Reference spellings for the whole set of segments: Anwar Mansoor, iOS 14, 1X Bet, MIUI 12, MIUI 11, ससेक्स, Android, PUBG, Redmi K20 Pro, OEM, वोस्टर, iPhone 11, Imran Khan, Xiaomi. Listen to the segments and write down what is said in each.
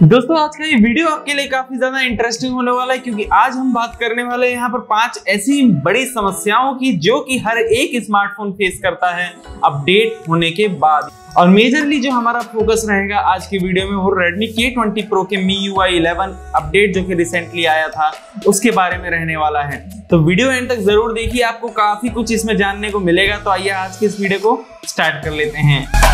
दोस्तों आज का ये वीडियो आपके लिए काफी ज्यादा इंटरेस्टिंग होने वाला है, क्योंकि आज हम बात करने वाले हैं यहाँ पर 5 ऐसी बड़ी समस्याओं की जो कि हर एक स्मार्टफोन फेस करता है अपडेट होने के बाद। और मेजरली जो हमारा फोकस रहेगा आज की वीडियो में वो Redmi K20 Pro के MIUI 11 अपडेट जो कि रिसेंटली आया था उसके बारे में रहने वाला है। तो वीडियो एंड तक जरूर देखिए, आपको काफी कुछ इसमें जानने को मिलेगा। तो आइए आज के इस वीडियो को स्टार्ट कर लेते हैं।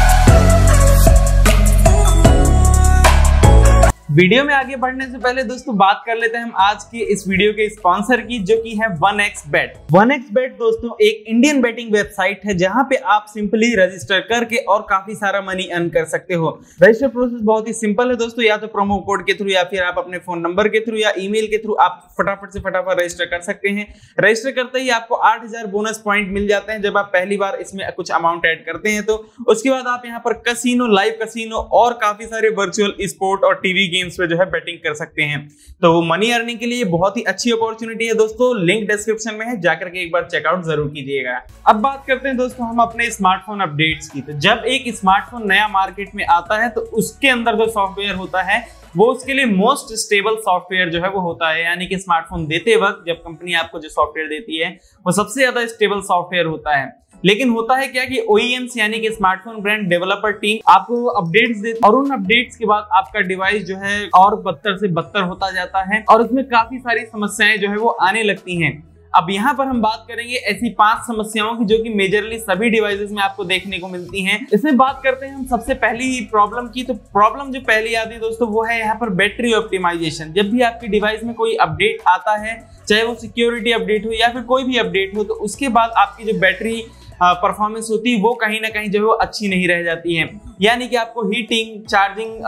वीडियो में आगे बढ़ने से पहले दोस्तों बात कर लेते हैं हम आज के इस वीडियो के स्पॉन्सर की, जो कि है 1X Bet। 1X Bet दोस्तों एक इंडियन बेटिंग वेबसाइट है जहां पे आप सिंपली रजिस्टर करके और काफी सारा मनी अर्न कर सकते हो। रजिस्टर प्रोसेस बहुत ही सिंपल है दोस्तों, या तो प्रोमो कोड के थ्रू या फिर आप अपने फोन नंबर के थ्रू या ईमेल के थ्रू आप फटाफट से फटाफट रजिस्टर कर सकते हैं। रजिस्टर करते ही आपको 8000 बोनस पॉइंट मिल जाते हैं जब आप पहली बार इसमें कुछ अमाउंट एड करते हैं। तो उसके बाद आप यहाँ पर कैसीनो, लाइव कैसीनो और काफी सारे वर्चुअल स्पोर्ट और टीवी गेम्स पे जो है बेटिंग कर सकते हैं। तो वो मनी अर्निंग के लिए बहुत ही अच्छी अपॉर्चुनिटी है दोस्तों, लिंक डिस्क्रिप्शन में है, जाकर के एक बार चेकआउट जरूर कीजिएगा। अब बात करते हैं दोस्तों हम अपने स्मार्टफोन अपडेट्स की। तो जब एक स्मार्टफोन नया मार्केट में आता है तो उसके अंदर जो सॉफ्टवेयर होता है वो उसके लिए मोस्ट स्टेबल सॉफ्टवेयर जो है वो होता है, यानी कि स्मार्टफोन देते वक्त जब कंपनी आपको जो सॉफ्टवेयर देती है वो सबसे ज्यादा स्टेबल सॉफ्टवेयर होता है। लेकिन होता है क्या कि OEMs यानी कि स्मार्टफोन ब्रांड डेवलपर टीम आपको अपडेट्स देती है और उन अपडेट्स के बाद आपका डिवाइस जो है और बदतर से बदतर होता जाता है और उसमें काफी सारी समस्याएं जो है वो आने लगती हैं। अब यहाँ पर हम बात करेंगे ऐसी 5 समस्याओं की जो कि मेजरली सभी डिवाइसेस में आपको देखने को मिलती हैं। इसमें बात करते हैं हम सबसे पहली प्रॉब्लम की। तो प्रॉब्लम जो पहली आती है दोस्तों वो है यहाँ पर बैटरी ऑप्टिमाइजेशन। जब भी आपके डिवाइस में कोई अपडेट आता है, चाहे वो सिक्योरिटी अपडेट हो या फिर कोई भी अपडेट हो, तो उसके बाद आपकी जो बैटरी परफॉर्मेंस होती है वो कहीं ना कहीं जो है वो अच्छी नहीं रह जाती है। यानी कि आपको हीटिंग, चार्जिंग,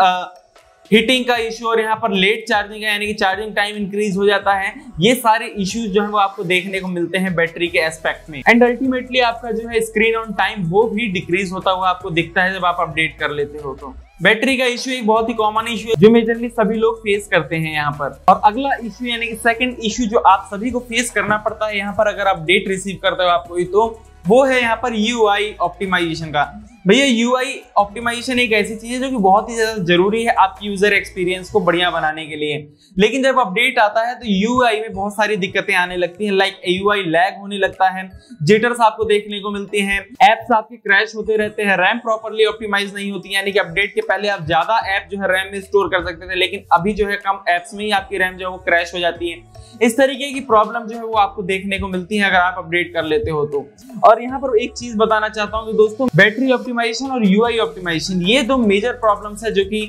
हीटिंग का इशू और यहाँ पर लेट चार्जिंग का, यानी कि चार्जिंग टाइम इंक्रीज हो जाता है, ये सारे इश्यूज जो है वो आपको देखने को मिलते हैं बैटरी के एस्पेक्ट में। एंड अल्टीमेटली आपका जो है स्क्रीन ऑन टाइम वो भी डिक्रीज होता हुआ आपको दिखता है जब आप अपडेट कर लेते हो। तो बैटरी का इश्यू एक बहुत ही कॉमन इश्यू है जो मेजरली सभी लोग फेस करते हैं यहाँ पर। और अगला इश्यू यानी कि सेकंड इश्यू जो आप सभी को फेस करना पड़ता है यहाँ पर अगर अपडेट रिसीव करते हो आप कोई, तो वो है यहाँ पर UI ऑप्टिमाइजेशन का। भैया UI ऑप्टिमाइजेशन एक ऐसी चीज है जो कि बहुत ही ज्यादा जरूरी है आपकी यूजर एक्सपीरियंस को बढ़िया बनाने के लिए। लेकिन जब अपडेट आता है तो UI में बहुत सारी दिक्कतें आने लगती हैं, लाइक UI लैग होने लगता है, जिटर्स आपको देखने को मिलते हैं, एप्स आपके क्रैश होते रहते हैं, रैम प्रॉपरली ऑप्टिमाइज नहीं होती, यानी कि अपडेट के पहले आप ज्यादा ऐप जो है रैम में स्टोर कर सकते थे लेकिन अभी जो है कम एप्स में ही आपकी रैम जो है वो क्रैश हो जाती है। इस तरीके की प्रॉब्लम जो है वो आपको देखने को मिलती है अगर आप अपडेट कर लेते हो तो। और यहाँ पर एक चीज बताना चाहता हूँ कि दोस्तों बैटरी ऑप्टिमाइजेशन और UI ऑप्टिमाइजेशन ये दो मेजर प्रॉब्लम्स है जो कि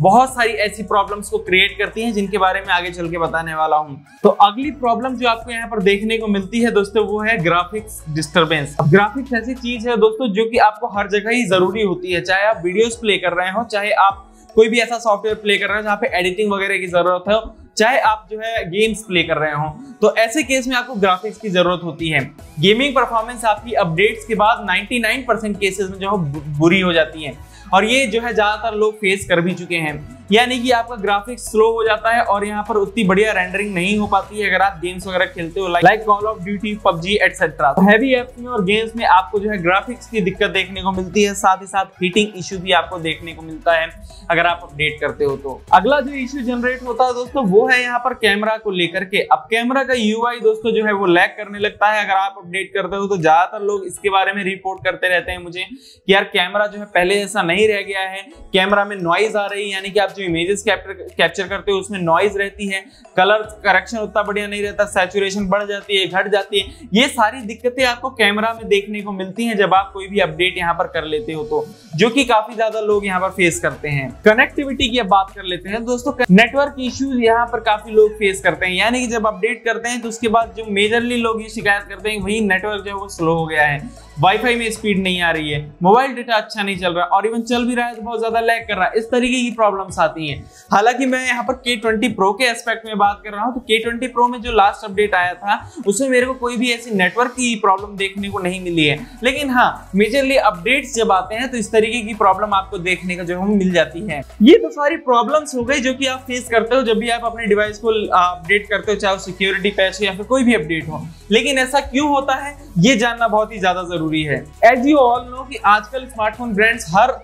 बहुत सारी ऐसी प्रॉब्लम्स को क्रिएट करती हैं जिनके बारे में आगे चल के बताने वाला हूं। तो अगली प्रॉब्लम जो आपको यहाँ पर देखने को मिलती है दोस्तों वो है ग्राफिक्स डिस्टरबेंस। अब ग्राफिक्स ऐसी चीज है दोस्तों जो कि आपको हर जगह ही जरूरी होती है, चाहे आप वीडियोस प्ले कर रहे हो, चाहे आप कोई भी ऐसा सॉफ्टवेयर प्ले कर रहे हो जहाँ पे एडिटिंग वगैरह की जरूरत हो, चाहे आप जो है गेम्स प्ले कर रहे हो, तो ऐसे केस में आपको ग्राफिक्स की जरूरत होती है। गेमिंग परफॉर्मेंस आपकी अपडेट्स के बाद 99% केसेस में जो है बुरी हो जाती है और ये जो है ज्यादातर लोग फेस कर भी चुके हैं, यानी कि आपका ग्राफिक्स स्लो हो जाता है और यहाँ पर उतनी बढ़िया रेंडरिंग नहीं हो पाती है अगर आप गेम्स वगैरह खेलते हो, like call of duty, PUBG etcetera. Heavy apps में और गेम्स में आपको जो है ग्राफिक्स की दिक्कत देखने को मिलती है, साथ ही साथ हीटिंग इश्यू भी आपको देखने को मिलता है अगर आप अपडेट करते हो तो। अगला जो इश्यू जनरेट होता है दोस्तों वो है यहाँ पर कैमरा को लेकर के। अब कैमरा का UI दोस्तों जो है वो लैग करने लगता है अगर आप अपडेट करते हो तो। ज्यादातर लोग इसके बारे में रिपोर्ट करते रहते हैं मुझे कि यार कैमरा जो है पहले जैसा नहीं रह गया है, कैमरा में नॉइज आ रही है, यानी कि आप जो इमेजेस कैप्चर करते हो उसमें नॉइज रहती है, कलर करेक्शन उतना बढ़िया नहीं रहता, सैचुरेशन बढ़ जाती है, घट जाती है, ये सारी दिक्कतें आपको कैमरा में देखने को मिलती हैं जब आप कोई भी अपडेट यहाँ पर कर लेते हो तो, जो कि काफी ज्यादा लोग यहाँ पर फेस करते हैं। कनेक्टिविटी की अब बात कर लेते हैं दोस्तों। नेटवर्क इश्यूज यहाँ पर काफी लोग फेस करते हैं, यानी कि जब अपडेट करते हैं तो उसके बाद जो मेजरली लोग ये शिकायत करते हैं भाई नेटवर्क जो है वो स्लो हो गया है, वाईफाई में स्पीड नहीं आ रही है, मोबाइल डाटा अच्छा नहीं चल रहा और इवन चल भी रहा है तो बहुत ज्यादा लैग कर रहा है, इस तरीके की प्रॉब्लम्स आती हैं। हालांकि मैं यहाँ पर K20 Pro के एस्पेक्ट में बात कर रहा हूँ, तो K20 Pro में जो लास्ट अपडेट आया था उसमें मेरे को कोई भी ऐसी नेटवर्क की प्रॉब्लम देखने को नहीं मिली है। लेकिन हाँ, मेजरली अपडेट्स जब आते हैं तो इस तरीके की प्रॉब्लम आपको देखने का जो है मिल जाती है। ये तो सारी प्रॉब्लम्स हो गई जो कि आप फेस करते हो जब भी आप अपने डिवाइस को अपडेट करते हो, चाहे वो सिक्योरिटी पैच हो या फिर कोई भी अपडेट हो। लेकिन ऐसा क्यों होता है ये जानना बहुत ही ज्यादा जरूरी है। As you all know कि आजकल स्मार्टफोन ब्रांड्स हर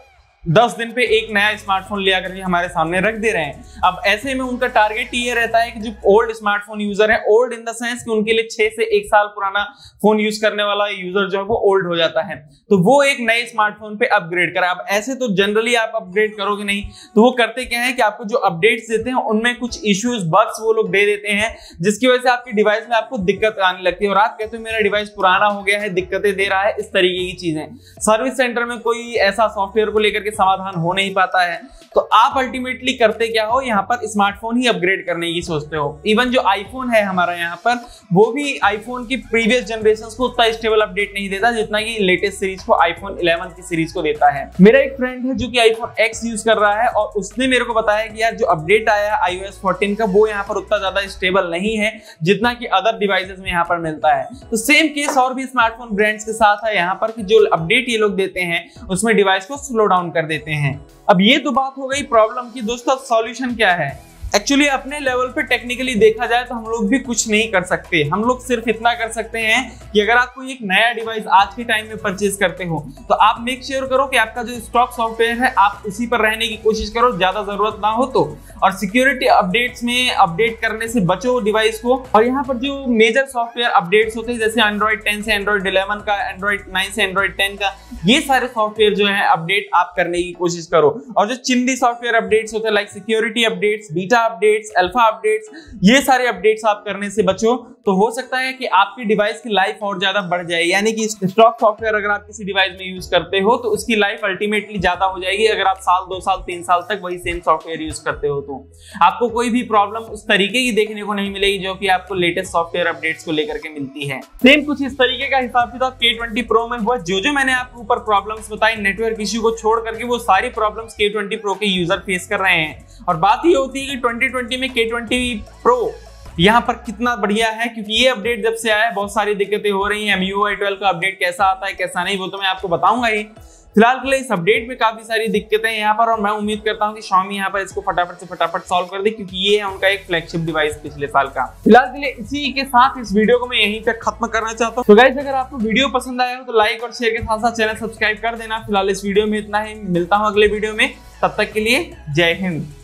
10 दिन पे एक नया स्मार्टफोन लिया करके हमारे सामने रख दे रहे हैं। अब ऐसे में उनका टारगेट ये रहता है कि जो ओल्ड स्मार्टफोन यूजर है, ओल्ड इन द सेंस कि उनके लिए 6 से 1 साल पुराना फोन यूज करने वाला यूजर जो है वो ओल्ड हो जाता है, तो वो एक नए स्मार्टफोन पे अपग्रेड करा। अब ऐसे तो जनरली आप अपग्रेड करोगे नहीं, तो वो करते क्या है कि आपको जो अपडेट्स देते हैं उनमें कुछ इश्यूज, बग्स वो लोग दे देते हैं, जिसकी वजह से आपके डिवाइस में आपको दिक्कत आने लगती है और आप कहते हो मेरा डिवाइस पुराना हो गया है, दिक्कतें दे रहा है, इस तरीके की चीजें। सर्विस सेंटर में कोई ऐसा सॉफ्टवेयर को लेकर समाधान हो नहीं पाता है, तो आप अल्टीमेटली करते क्या हो, यहाँ पर स्मार्टफोन ही अपग्रेड करने की सोचते हो। इवन जो आईफोन है हमारा यहाँ पर, वो भी आईफोन की प्रीवियस जनरेशंस को उतना स्टेबल अपडेट नहीं देता जितना कि लेटेस्ट सीरीज को, आईफोन 11 की सीरीज को देता है। मेरा एक फ्रेंड है जो कि आईफोन X यूज कर रहा है और उसने मेरे को बताया कि यार जो अपडेट आया iOS 14 का वो यहाँ पर उतना ज्यादा स्टेबल नहीं है जितना कि अदर डिवाइसेस में यहाँ पर मिलता है। तो सेम केस और भी स्मार्टफोन ब्रांड्स के साथ है यहाँ पर कि जो अपडेट ये लोग देते हैं उसमें डिवाइस को स्लो डाउन कर देते हैं। अब ये तो बात हो गई प्रॉब्लम की। दोस्तों सॉल्यूशन क्या है? एक्चुअली अपने लेवल पे टेक्निकली देखा जाए तो हम लोग भी कुछ नहीं कर सकते। हम लोग सिर्फ इतना कर सकते हैं कि अगर आप कोई एक नया डिवाइस आज के टाइम में परचेज करते हो तो आप मेक श्योर करो कि आपका जो स्टॉक सॉफ्टवेयर है आप उसी पर रहने की कोशिश करो, ज़्यादा ज़रूरत ना हो तो। और सिक्योरिटी अपडेट्स में अपडेट करने से बचो डिवाइस को। और यहाँ पर जो मेजर सॉफ्टवेयर अपडेट्स होते हैं जैसे एंड्रॉयड 10 से एंड्रॉयड 11 का, एंड्रॉयड 9 से एंड्रॉयड 10 का, ये सारे सॉफ्टवेयर जो है अपडेट आप करने की कोशिश करो। और जो चिंदी सॉफ्टवेयर अपडेट्स होते हैं like security updates, beta updates, alpha updates, ये सारे अपडेट्स आप करने से बचो, तो हो सकता है कि आपकी डिवाइस की लाइफ और ज्यादा बढ़ जाए। यानी कि स्टॉक सॉफ्टवेयर अगर आप किसी डिवाइस में यूज करते हो तो उसकी लाइफ अल्टीमेटली ज्यादा हो जाएगी अगर आप साल, 2 साल, 3 साल तक वही सेम सॉफ्टवेयर यूज करते हो तो। आपको कोई भी प्रॉब्लम उस तरीके की देखने को नहीं मिलेगी जो कि आपको लेटेस्ट सॉफ्टवेयर अपडेट्स को लेकर के मिलती है। सेम कुछ इस तरीके का हिसाब किताब K20 Pro में हुआ। जो जो मैंने आपको ऊपर प्रॉब्लम्स बताई नेटवर्क इश्यू को छोड़ करके, वो सारी प्रॉब्लम्स K20 Pro के यूजर फेस कर रहे हैं। और बात ये होती है कि 2020 में K20 Pro यहाँ पर कितना बढ़िया है, क्योंकि ये अपडेट जब से आया है बहुत सारी दिक्कतें हो रही हैं। MIUI 12 का अपडेट कैसा आता है कैसा नहीं वो तो मैं आपको बताऊंगा ही। फिलहाल के लिए इस अपडेट में काफी सारी दिक्कतें हैं यहाँ पर, और मैं उम्मीद करता हूँ कि Xiaomi यहाँ पर इसको फटाफट से फटाफट सॉल्व कर दे, क्योंकि ये है उनका एक फ्लैगशिप डिवाइस पिछले साल का। फिलहाल के लिए इसी के साथ इस वीडियो को मैं यहीं पर खत्म करना चाहता हूँ। तो गाइस अगर आपको वीडियो पसंद आया हो तो लाइक और शेयर के साथ साथ चैनल सब्सक्राइब कर देना। फिलहाल इस वीडियो में इतना ही, मिलता हूँ अगले वीडियो में, तब तक के लिए जय हिंद।